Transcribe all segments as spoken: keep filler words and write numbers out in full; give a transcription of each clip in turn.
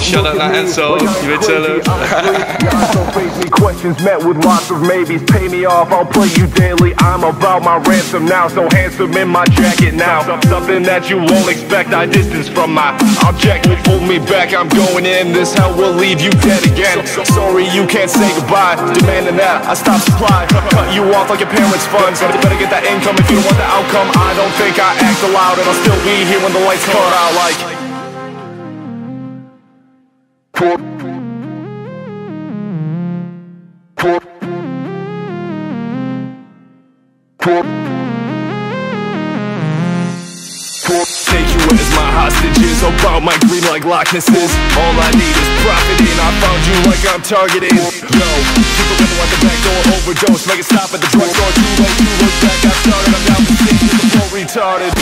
Shout out that Enzo, you been telling him. Face me questions met with lots of maybes. Pay me off, I'll play you daily. I'm about my ransom now, so handsome in my jacket now. Something that you won't expect, I distance from my object. Hold me back, I'm going in. This hell will leave you dead again. Sorry you can't say goodbye. Demanding that I stop supply. Cut you off like your parents' funds. Better get that income if you don't want the outcome. I don't think I act aloud, and I'll still be here when the lights cut out like Poor Poor Poor Poor Take you as my hostages, I'll bow my green like Loch Ness is. All I need is profiting, I found you like I'm targeting. Yo, people never want the back door overdose. Make a stop at the drugstore, too late, you look back. I started, I'm down with things, I'm so retarded.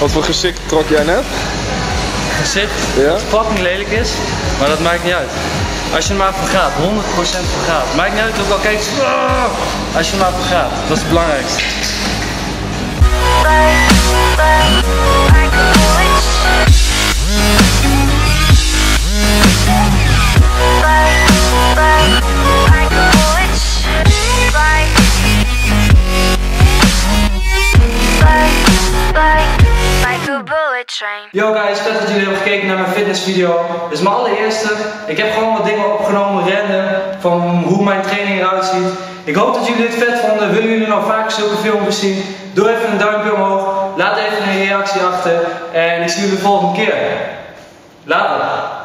Wat voor gezicht trok jij net? Gezicht? Ja? Dat fucking lelijk is, maar dat maakt niet uit. Als je er maar voor gaat, honderd procent voor gaat. Maakt niet uit of ik al kijk. Als je er maar voor gaat, dat is het belangrijkste. Yo guys, vet dat jullie hebben gekeken naar mijn fitnessvideo. Dit is mijn allereerste. Ik heb gewoon wat dingen opgenomen, random, van hoe mijn training eruit ziet. Ik hoop dat jullie dit vet vonden. Willen jullie nou vaker zulke filmpjes zien? Doe even een duimpje omhoog. Laat even een reactie achter. En ik zie jullie de volgende keer. Later.